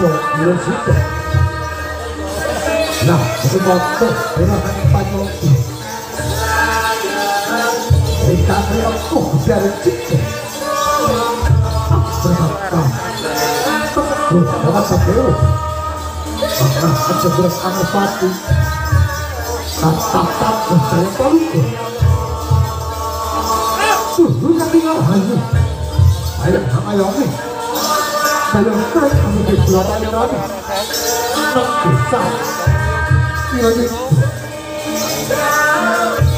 Nah, semoga berangkat panjang itu. Kita berangkat dari situ. Berangkat. Berangkat sejauh. Berangkat sejauh sampai pati. Tatap berangkat itu. Sudah tinggal hanya. Ayam sama yomi. Kalau terus kamu berlawan dengan kita.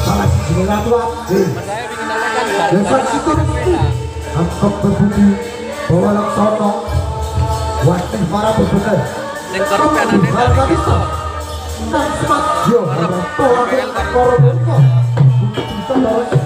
Salah sebelah tuan, lepas itu angkut berbudi bawa laksono, watin para pembeli, tuhan kami tak, tak semat dia orang tua yang koruptor, kita dorong, ayo.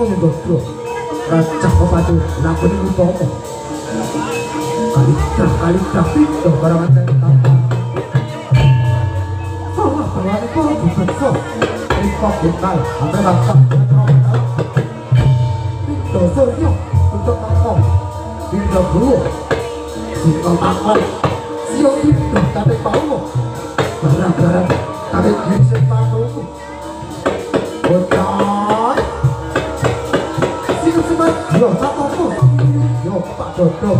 kong itu bro racah kopatu lakon itu popo kali-kali pintu barangan saya tampak salah barangan itu bukan so ini kok bukal sampai racah pintu soalnya untuk takong pintu dulu pintu takong siok pintu tapi paulo barang-barang tapi bisa patuh bocor siok sebat yo tak apa yo pak dodo